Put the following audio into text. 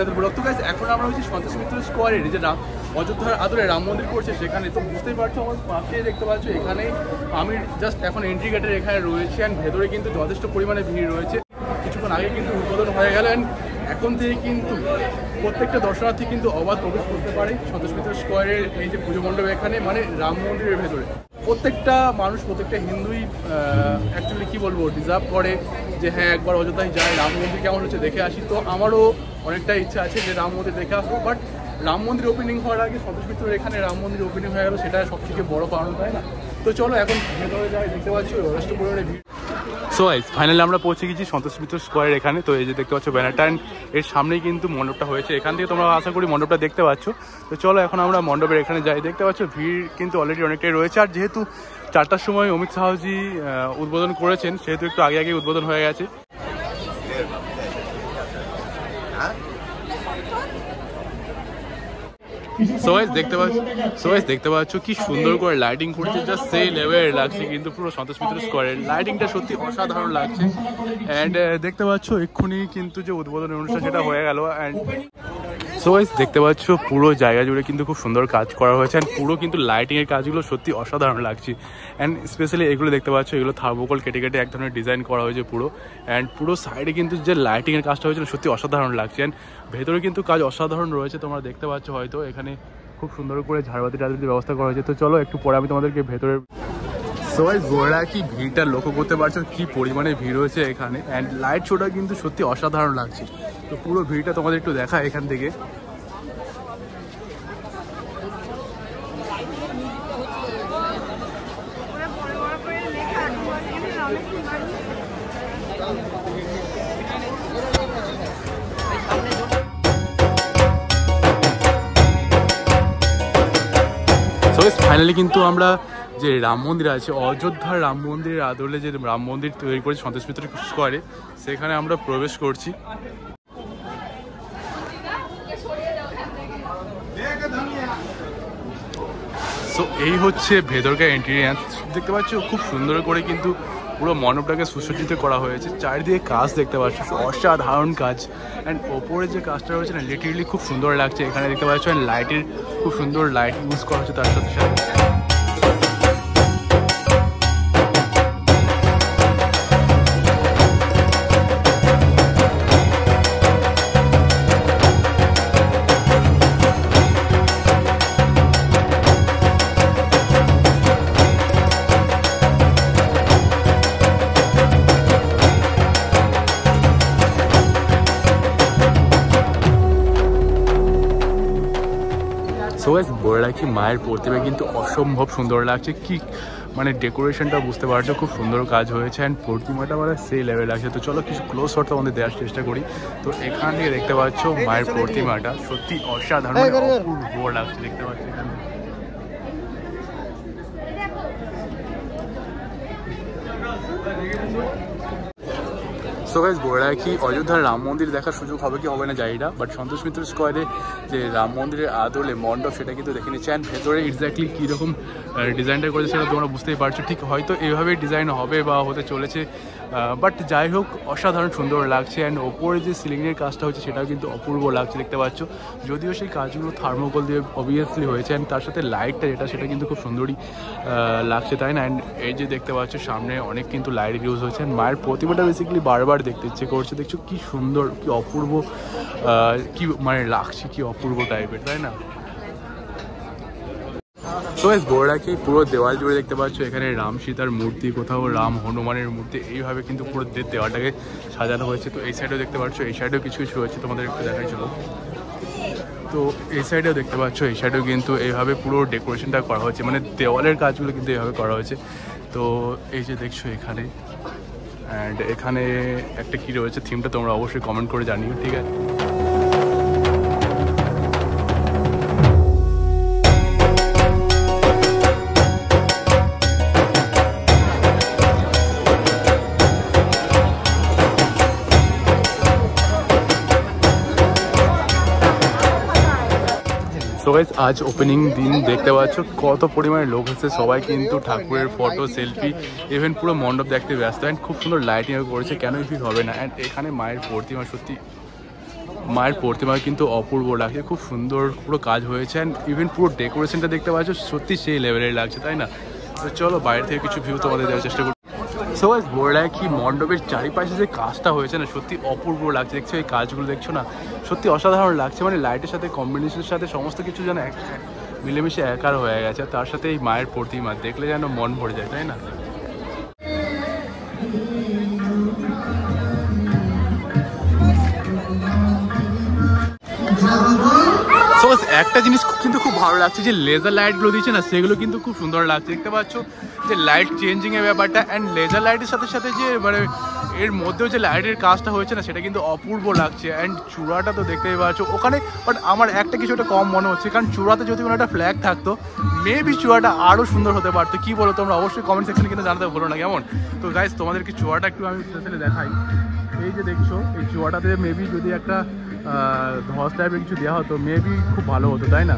তাদের ব্লগ। তো গাইস এখন আমরা হচ্ছে সন্তোষ মিত্র স্কোয়ারের যে অযোধ্যার আদরে রাম মন্দির করছে সেখানে। তো বুঝতেই পারছো আমার পাশে দেখতে পাচ্ছ এখানে আমি জাস্ট এখন এন্ট্রি গেটের এখানে রয়েছে অ্যান্ড ভেতরে কিন্তু যথেষ্ট পরিমাণে ভিড় রয়েছে। কিছুক্ষণ আগে কিন্তু উদ্বোধন হয়ে গেল অ্যান্ড এখন থেকে কিন্তু প্রত্যেকটা দর্শনার্থী কিন্তু অবাধ প্রবেশ করতে পারে সন্তোষ মিত্র স্কোয়ারের এই যে পুজো মণ্ডপ এখানে মানে রাম মন্দিরের ভেতরে। প্রত্যেকটা মানুষ প্রত্যেকটা হিন্দুই অ্যাকচুয়ালি কী বলবো ডিজার্ভ করে যে হ্যাঁ একবার অযোধ্যায় যায় রাম মন্দির কেমন হচ্ছে দেখে আসি। তো আমারও অনেকটা ইচ্ছা আছে যে রাম মন্দির দেখে আসবো, বাট রাম মন্দির ওপেনিং হওয়ার আগে সন্তোষ মিত্র এখানে রাম মন্দির ওপেনিং হয়ে গেল, সেটা সব থেকে বড়ো কারণ তাই না। তো চলো এখন ভেতরে যাই, দেখতে পাচ্ছি যথেষ্ট পরিমাণে ভিড়। সো গাইস ফাইনালি আমরা পৌঁছে গেছি সন্তোষ মিত্র স্কোয়ারের এখানে। তো এই যে দেখতে পাচ্ছ ব্যানারটা অ্যান্ড এর সামনেই কিন্তু মণ্ডপটা হয়েছে, এখান থেকে তোমরা আশা করি মণ্ডপটা দেখতে পাচ্ছ। তো চলো এখন আমরা মণ্ডপের এখানে যাই, দেখতে পাচ্ছ ভিড় কিন্তু অলরেডি অনেকটাই রয়েছে। আর যেহেতু 4টার সময় অমিত শাহজি উদ্বোধন করেছেন সেহেতু একটু আগে আগে উদ্বোধন হয়ে গেছে। দেখতে পাচ্ছ কি সুন্দর করে লাইটিং করছে, জাস্ট সেই লেভেলের লাগছে কিন্তু পুরো সন্তোষ মিত্র স্কোয়ারের লাইটিংটা সত্যি অসাধারণ লাগছে। অ্যান্ড দেখতে পাচ্ছ এক্ষুনি কিন্তু যে উদ্বোধনের অনুষ্ঠান সেটা হয়ে গেল। অ্যান্ড দেখতে পাচ্ছ পুরো জায়গা জুড়ে কিন্তু খুব সুন্দর কাজ করা হয়েছে অ্যান্ড পুরো কিন্তু লাইটিংয়ের কাজগুলো সত্যি অসাধারণ লাগছে। অ্যান্ড স্পেশালি এগুলো দেখতে পাচ্ছ এগুলো থার্মোকল কেটে কেটে এক ধরনের ডিজাইন করা হয়েছে পুরো। অ্যান্ড পুরো সাইডে কিন্তু যে লাইটিংয়ের কাজটা হয়েছে সত্যি অসাধারণ লাগছে। অ্যান্ড ভেতরে কিন্তু কাজ অসাধারণ রয়েছে, তোমরা দেখতে পাচ্ছ হয়তো এখানে খুব সুন্দর করে ঝাড়বাতি টাড়বাতির ব্যবস্থা করা হয়েছে। তো চলো একটু পরে আমি তোমাদেরকে ভেতরের গোড়া কি ভিড়টা লক্ষ্য করতে পারছো কি পরিমাণে ভিড় হয়েছে এখানে। অ্যান্ড লাইট শোটা কিন্তু সত্যি অসাধারণ লাগছে, তো পুরো ভিড়টা তোমাদের একটু দেখা এখান থেকে। ফাইনালি কিন্তু আমরা যে রাম মন্দির আছে অযোধ্যার রাম মন্দিরের আদলে যে রাম মন্দির তৈরি করেছে সন্তোষ মিত্র স্কোয়ারে সেখানে আমরা প্রবেশ করছি। তো এই হচ্ছে ভেতরকার ইন্টেরিয়ার, দেখতে পাচ্ছ খুব সুন্দর করে কিন্তু পুরো মণ্ডপটাকে সুসজ্জিত করা হয়েছে। চারিদিকে কাজ দেখতে পাচ্ছ অসাধারণ কাজ। অ্যান্ড ওপরে যে কাজটা রয়েছে না লিটারেলি খুব সুন্দর লাগছে এখানে দেখতে পাচ্ছ। অ্যান্ড লাইটের খুব সুন্দর লাইট ইউজ করা হচ্ছে তার সাথে সাথে। বলে রাখি মায়ের প্রতিমা কিন্তু অসম্ভব সুন্দর লাগছে, কি মানে ডেকোরেশনটা বুঝতে পারছো খুব সুন্দর কাজ হয়েছে। অ্যান্ড প্রতিমাটা মানে সেই লেভেল লাগছে। তো চলো কিছু ক্লোজ শট তোমাদের দেওয়ার চেষ্টা করি। তো এখান থেকে দেখতে পাচ্ছ মায়ের প্রতিমাটা সত্যি অসাধারণ লাগছে, দেখতে পাচ্ছি এখানে। সো গাইস বলে রাখি অযোধ্যার রাম মন্দির দেখার সুযোগ হবে কি হবে না জানি না, বাট সন্তোষ মিত্র স্কোয়ারে যে রাম মন্দিরের আদলে মণ্ডপ সেটা কিন্তু দেখে নিচ্ছে। অ্যান্ড ভেতরে এক্স্যাক্টলি কীরকম ডিজাইনটা করেছে সেটা তোমরা বুঝতেই পারছো, ঠিক হয়তো এইভাবেই ডিজাইন হবে বা হতে চলেছে, বাট যাই হোক অসাধারণ সুন্দর লাগছে। অ্যান্ড ওপরে যে সিলিংয়ের কাজটা হচ্ছে সেটাও কিন্তু অপূর্ব লাগছে দেখতে পাচ্ছ, যদিও সেই কাজগুলো থার্মোকল দিয়ে অবভিয়াসলি হয়েছে। অ্যান্ড তার সাথে লাইটটা যেটা সেটা কিন্তু খুব সুন্দরই লাগছে তাই না। অ্যান্ড এই যে দেখতে পাচ্ছ সামনে অনেক কিন্তু লাইট ইউজ হয়েছে। অ্যান্ড মায়ের প্রতিমাটা বেসিক্যালি বারবার দেখতে ইচ্ছে করছে, দেখছো কি সুন্দর কি অপূর্ব কি মানে লাগছে কি অপূর্ব টাইপের তাই না। তো এই গোড়াকে পুরো দেওয়াল জুড়ে দেখতে পাচ্ছ এখানে রাম সীতার মূর্তি, কোথাও রাম হনুমানের মূর্তি, এইভাবে কিন্তু পুরো দেওয়ালটাকে সাজানো হয়েছে। তো এই সাইডেও দেখতে পাচ্ছ এই সাইডেও কিছু কিছু হয়েছে তোমাদের একটু দেখার জন্য। তো এই সাইডেও দেখতে পাচ্ছ এই সাইডেও কিন্তু এইভাবে পুরো ডেকোরেশনটা করা হয়েছে, মানে দেওয়ালের কাজগুলো কিন্তু এইভাবে করা হয়েছে। তো এই যে দেখছো এখানে অ্যান্ড এখানে একটা কী রয়েছে থিমটা তোমরা অবশ্যই কমেন্ট করে জানিও, ঠিক আছে। তো গাইস আজ ওপেনিং দিন দেখতে পাচ্ছ কত পরিমাণে লোক হচ্ছে, সবাই কিন্তু ঠাকুরের ফটো সেলফি ইভেন পুরো মণ্ডপ দেখতে ব্যস্ত। অ্যান্ড খুব সুন্দর লাইটিংও করেছে, কেন ঠিক হবে না। অ্যান্ড এখানে মায়ের প্রতিমা সত্যি মায়ের প্রতিমা কিন্তু অপূর্ব লাগছে, খুব সুন্দর পুরো কাজ হয়েছে। অ্যান্ড ইভেন পুরো ডেকোরেশনটা দেখতে পাচ্ছ, সত্যি সেই লেভেলের লাগছে, তাই না? তো চলো বাইরে থেকে কিছু ভিউ তোমাদের দেওয়ার চেষ্টা করি। সো গাইস, বলে রাখি কি মণ্ডপের চারিপাশে যে কাজটা হয়েছে না, সত্যি অপূর্ব লাগছে। দেখছো এই কাজগুলো, দেখছো না, সত্যি অসাধারণ লাগছে। মানে লাইটের সাথে, কম্বিনেশনের সাথে সমস্ত কিছু যেন এক মিলেমিশে একার হয়ে গেছে। তার সাথে এই মায়ের প্রতিমা দেখলে যেন মন ভরে যায়, তাই না? একটা জিনিস কিন্তু খুব ভালো লাগছে, যে লেজার লাইটগুলো দিচ্ছে না, সেগুলো কিন্তু খুব সুন্দর লাগছে। দেখতে পাচ্ছ যে লাইট চেঞ্জিংয়ের ব্যাপারটা, অ্যান্ড লেজার লাইটের সাথে সাথে যে মানে এর মধ্যেও যে লাইটের কাজটা হয়েছে না, সেটা কিন্তু অপূর্ব লাগছে। অ্যান্ড চূড়াটা তো দেখতেই পাচ্ছ ওখানে, বাট আমার একটা কিছুটা কম মনে হচ্ছে, কারণ চূড়াতে যদি কোনো একটা ফ্ল্যাগ থাকতো, মেবি চূড়াটা আরও সুন্দর হতে পারতো। কী বলো তোমরা? অবশ্যই কমেন্ট সেকশনে কিন্তু জানাতে বলো না কেমন। তো গাইজ, তোমাদেরকে চূড়াটা একটু আমি দেখাই। এই যে দেখছো, এই চূড়াটাতে মেবি যদি একটা ধস টাইপের কিছু দেওয়া হতো, মেবি খুব ভালো হতো, তাই না?